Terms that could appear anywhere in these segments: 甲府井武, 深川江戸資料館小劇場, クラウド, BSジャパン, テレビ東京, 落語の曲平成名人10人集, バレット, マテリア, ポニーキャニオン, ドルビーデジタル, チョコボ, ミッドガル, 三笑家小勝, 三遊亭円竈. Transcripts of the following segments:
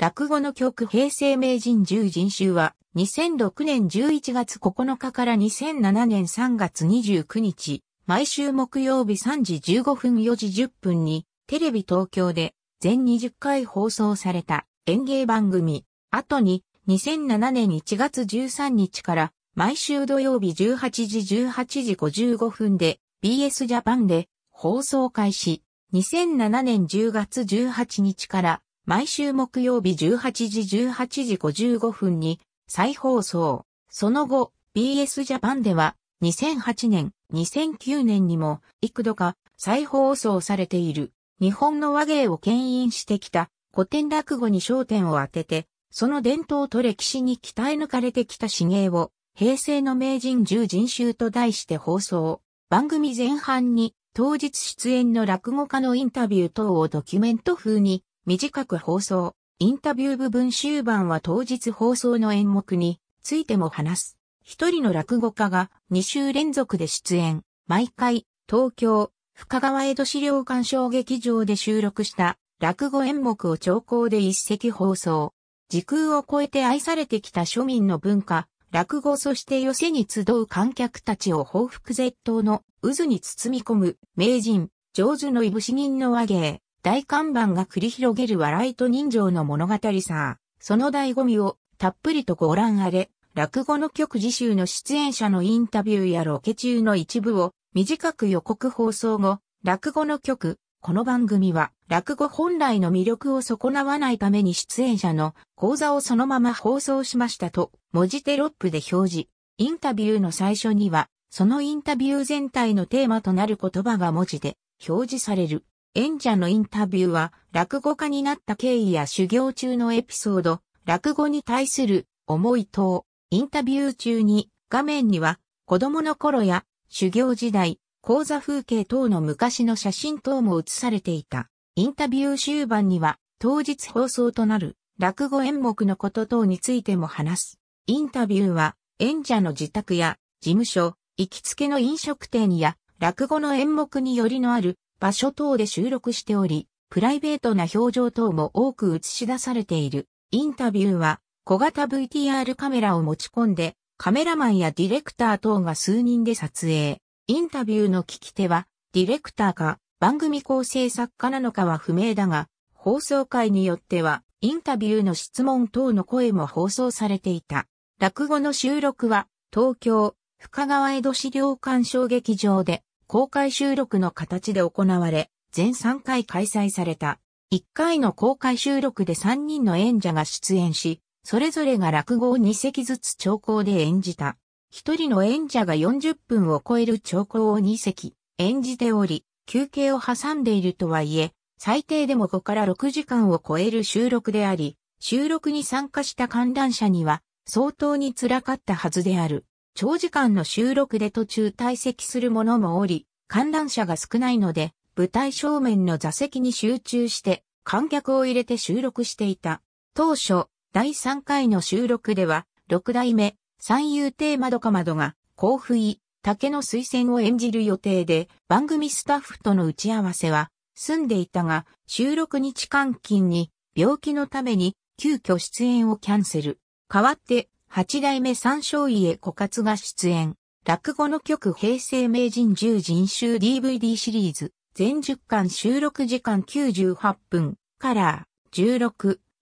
落語の曲平成名人10人集は2006年11月9日から2007年3月29日、毎週木曜日3時15分4時10分にテレビ東京で全20回放送された演芸番組。後に2007年1月13日から毎週土曜日18時55分で BS ジャパンで放送開始。2007年10月18日から毎週木曜日18時55分に再放送。その後、BS ジャパンでは2008年、2009年にも幾度か再放送されている。日本の話芸を牽引してきた古典落語に焦点を当てて、その伝統と歴史に鍛え抜かれてきた至芸を平成の名人10人集と題して放送。番組前半に当日出演の落語家のインタビュー等をドキュメント風に短く放送。インタビュー部分終盤は当日放送の演目についても話す。一人の落語家が2週連続で出演。毎回、東京、深川江戸資料館小劇場で収録した落語演目を長考で一席放送。時空を超えて愛されてきた庶民の文化、落語そして寄席に集う観客たちを抱腹絶倒の渦に包み込む名人、上手のいぶし銀の話芸。大看板が繰り広げる笑いと人情の物語さ。その醍醐味をたっぷりとご覧あれ。落語の曲自集の出演者のインタビューやロケ中の一部を短く予告放送後、落語の曲。この番組は落語本来の魅力を損なわないために出演者の講座をそのまま放送しましたと文字テロップで表示。インタビューの最初には、そのインタビュー全体のテーマとなる言葉が文字で表示される。演者のインタビューは、落語家になった経緯や修行中のエピソード、落語に対する思い等、インタビュー中に、画面には、子供の頃や、修行時代、講座風景等の昔の写真等も写されていた。インタビュー終盤には、当日放送となる、落語演目のこと等についても話す。インタビューは、演者の自宅や、事務所、行きつけの飲食店や、落語の演目によりのある、場所等で収録しており、プライベートな表情等も多く映し出されている。インタビューは、小型 VTR カメラを持ち込んで、カメラマンやディレクター等が数人で撮影。インタビューの聞き手は、ディレクターか、番組構成作家なのかは不明だが、放送回によっては、インタビューの質問等の声も放送されていた。落語の収録は、東京、深川江戸資料館小劇場で、公開収録の形で行われ、全3回開催された。1回の公開収録で3人の演者が出演し、それぞれが落語を2席ずつ長考で演じた。1人の演者が40分を超える長考を2席演じており、休憩を挟んでいるとはいえ、最低でも5から6時間を超える収録であり、収録に参加した観覧者には相当に辛かったはずである。長時間の収録で途中退席する者もおり、観覧者が少ないので、舞台正面の座席に集中して、観客を入れて収録していた。当初、第3回の収録では、六代目、三遊亭円竈が、甲府井武の水仙を演じる予定で、番組スタッフとの打ち合わせは、済んでいたが、収録日間近に、病気のために、急遽出演をキャンセル。代わって、八代目三笑家小勝が出演。落語の曲平成名人10人集 DVD シリーズ。全10巻収録時間98分。カラー、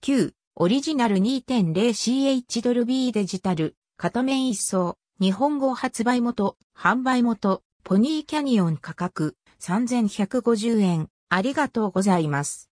16:9。オリジナル 2.0CH ドルビーデジタル。片面一装。日本語発売元。販売元。ポニーキャニオン価格3150円。ありがとうございます。